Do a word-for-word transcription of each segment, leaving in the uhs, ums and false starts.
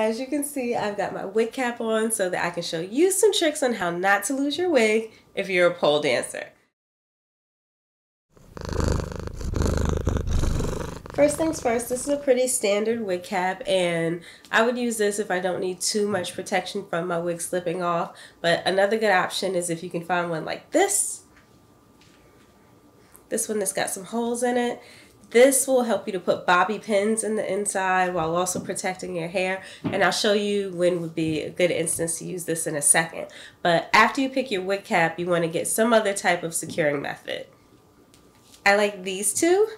As you can see, I've got my wig cap on so that I can show you some tricks on how not to lose your wig if you're a pole dancer. First things first, this is a pretty standard wig cap, and I would use this if I don't need too much protection from my wig slipping off. But another good option is if you can find one like this. This one that's got some holes in it. This will help you to put bobby pins in the inside while also protecting your hair, and I'll show you when would be a good instance to use this in a second. But after you pick your wig cap, you want to get some other type of securing method. I like these two,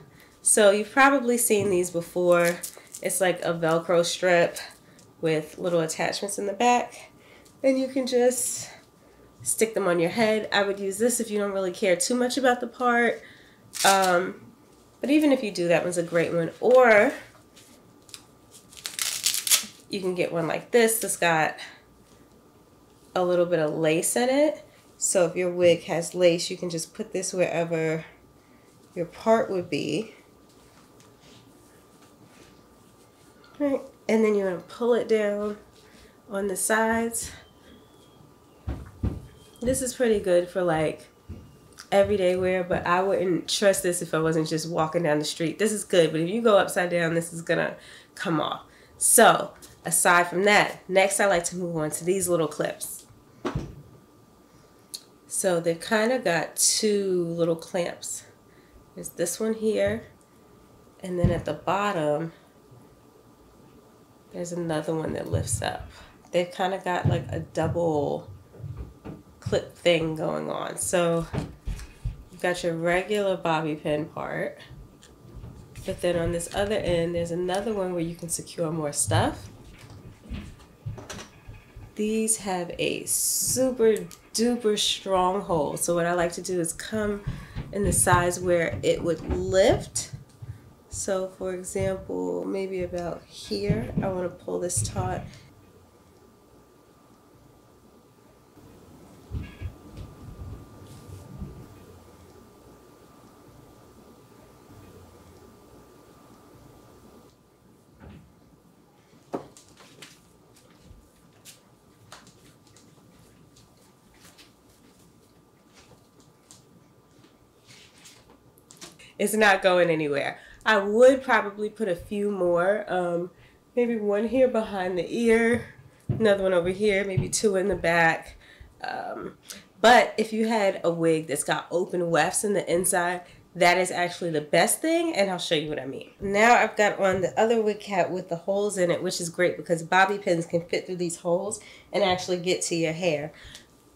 so you've probably seen these before. It's like a Velcro strip with little attachments in the back, and you can just stick them on your head. I would use this if you don't really care too much about the part. Um, But even if you do, that one's a great one. Or you can get one like this that's got a little bit of lace in it. So if your wig has lace, you can just put this wherever your part would be. All right. And then you want to pull it down on the sides. This is pretty good for like everyday wear, but I wouldn't trust this if I wasn't just walking down the street. This is good, but if you go upside down, this is gonna come off. So aside from that, next I like to move on to these little clips. So they've kind of got two little clamps. There's this one here, and then at the bottom there's another one that lifts up. They've kind of got like a double clip thing going on. So got your regular bobby pin part, but then on this other end there's another one where you can secure more stuff. These have a super duper strong hold, so what I like to do is come in the size where it would lift. So for example, maybe about here, I want to pull this taut. It's not going anywhere. I would probably put a few more, um, maybe one here behind the ear, another one over here, maybe two in the back. Um, but if you had a wig that's got open wefts in the inside, that is actually the best thing, and I'll show you what I mean. Now I've got on the other wig cap with the holes in it, which is great because bobby pins can fit through these holes and actually get to your hair.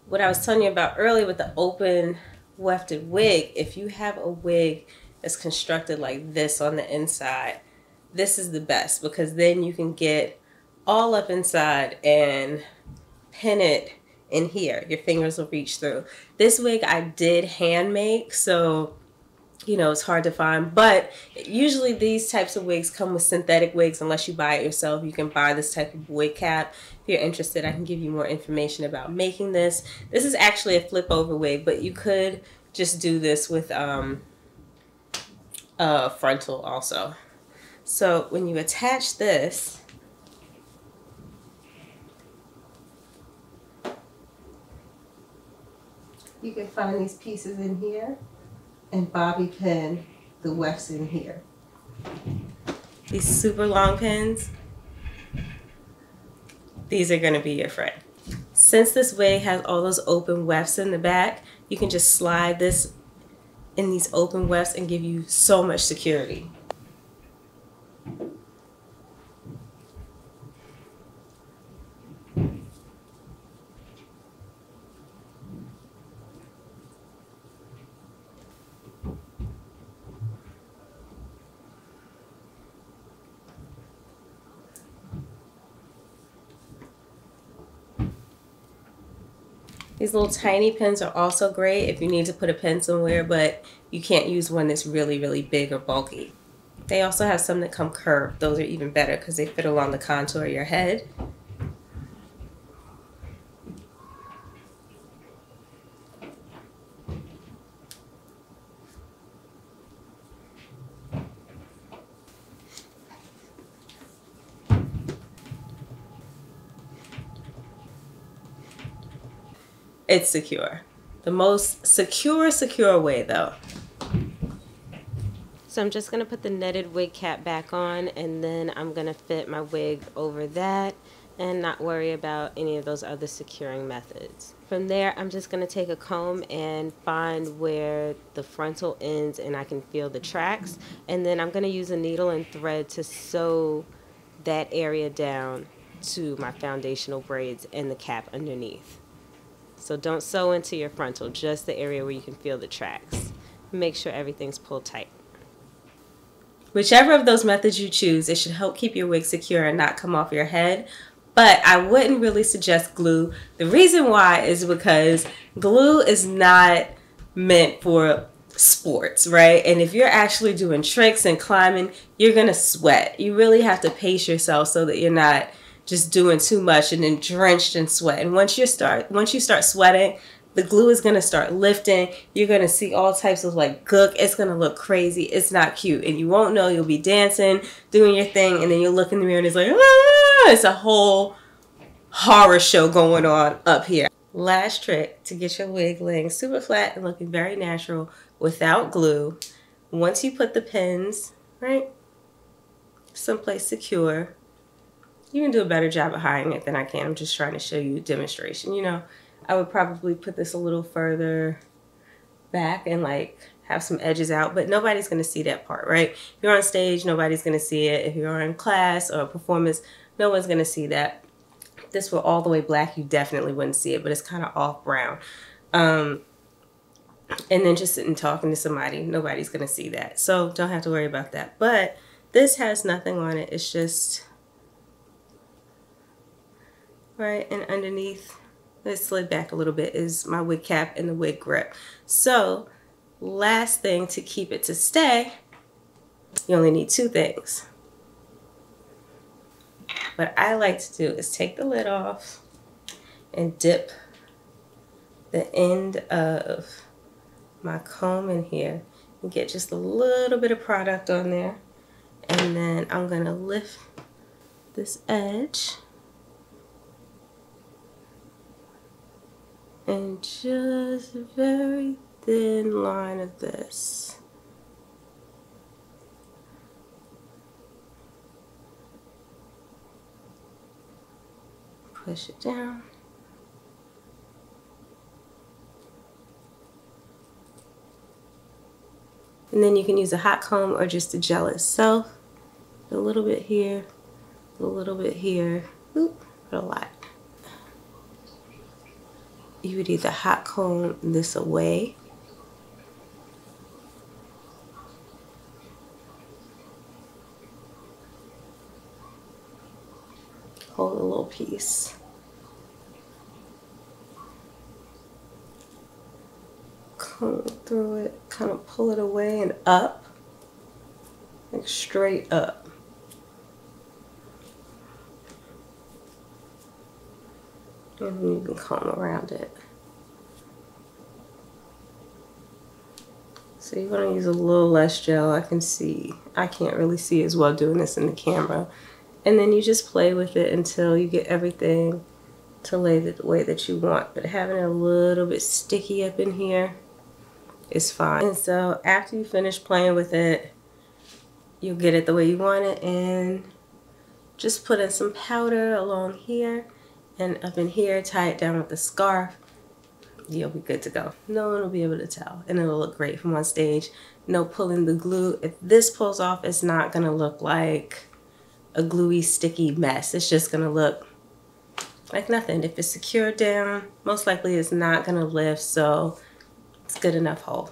What I was telling you about earlier with the open wefted wig, if you have a wig that's constructed like this on the inside, this is the best because then you can get all up inside and pin it in here. Your fingers will reach through. This wig I did hand make, so you know it's hard to find, but usually these types of wigs come with synthetic wigs unless you buy it yourself. You can buy this type of wig cap. If you're interested, I can give you more information about making this. This is actually a flip over wig, but you could just do this with um, Uh, frontal also. So when you attach this, you can find these pieces in here and bobby pin the wefts in here. These super long pins, these are going to be your friend. Since this wig has all those open wefts in the back, you can just slide this in these open wefts and give you so much security. These little tiny pins are also great if you need to put a pin somewhere, but you can't use one that's really, really big or bulky. They also have some that come curved. Those are even better because they fit along the contour of your head. It's secure. The most secure, secure way, though. So I'm just going to put the netted wig cap back on, and then I'm going to fit my wig over that and not worry about any of those other securing methods. From there, I'm just going to take a comb and find where the frontal ends and I can feel the tracks. And then I'm going to use a needle and thread to sew that area down to my foundational braids and the cap underneath. So don't sew into your frontal, just the area where you can feel the tracks. Make sure everything's pulled tight. Whichever of those methods you choose, it should help keep your wig secure and not come off your head. But I wouldn't really suggest glue. The reason why is because glue is not meant for sports, right? And if you're actually doing tricks and climbing, you're gonna sweat. You really have to pace yourself so that you're not just doing too much and then drenched in sweat. And once you start, once you start sweating, the glue is gonna start lifting. You're gonna see all types of like gook. It's gonna look crazy. It's not cute, and you won't know. You'll be dancing, doing your thing, and then you'll look in the mirror and it's like, ah! It's a whole horror show going on up here. Last trick to get your wig laying super flat and looking very natural without glue. Once you put the pins right someplace secure, you can do a better job of hiding it than I can. I'm just trying to show you a demonstration, you know. I would probably put this a little further back and like have some edges out, but nobody's gonna see that part, right? If you're on stage, nobody's gonna see it. If you're in class or a performance, no one's gonna see that. If this were all the way black, you definitely wouldn't see it, but it's kind of off brown. Um, and then just sitting talking to somebody, nobody's gonna see that. So don't have to worry about that. But this has nothing on it, it's just, right, and underneath, it slid back a little bit, is my wig cap and the wig grip. So last thing to keep it to stay, you only need two things. What I like to do is take the lid off and dip the end of my comb in here and get just a little bit of product on there. And then I'm gonna lift this edge and just a very thin line of this. Push it down. And then you can use a hot comb or just the gel itself. A little bit here, a little bit here, oop, but a lot. You would either hot comb this away . Hold a little piece . Comb through it, kind of pull it away and up, like straight up . And you can comb around it. So you're gonna use a little less gel. I can see, I can't really see as well doing this in the camera. And then you just play with it until you get everything to lay the way that you want. But having it a little bit sticky up in here is fine. And so after you finish playing with it, you'll get it the way you want it, and just put in some powder along here and up in here, tie it down with the scarf, you'll be good to go. No one will be able to tell, and it'll look great from on stage. No pulling the glue. If this pulls off, it's not gonna look like a gluey, sticky mess. It's just gonna look like nothing. If it's secured down, most likely it's not gonna lift, so it's good enough hold.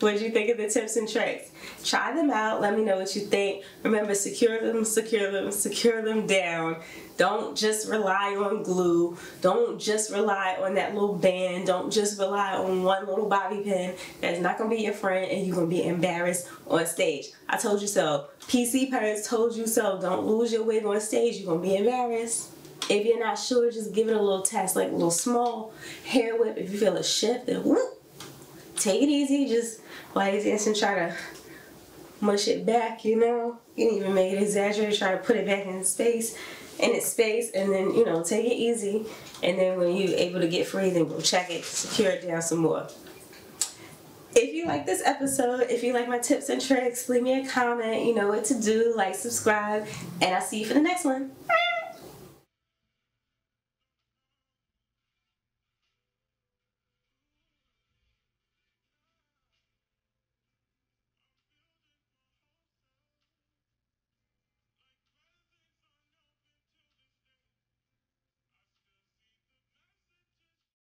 What did you think of the tips and tricks? Try them out. Let me know what you think. Remember, secure them, secure them, secure them down. Don't just rely on glue. Don't just rely on that little band. Don't just rely on one little bobby pin. That's not going to be your friend, and you're going to be embarrassed on stage. I told you so. P C parents told you so. Don't lose your wig on stage. You're going to be embarrassed. If you're not sure, just give it a little test, like a little small hair whip. If you feel a shift, then whoop. Take it easy, just while you're dancing, try to mush it back, you know? You can even make it exaggerated, try to put it back in space, in its space, and then, you know, take it easy. And then when you're able to get free, then go check it, secure it down some more. If you like this episode, if you like my tips and tricks, leave me a comment. You know what to do, like, subscribe, and I'll see you for the next one. Bye!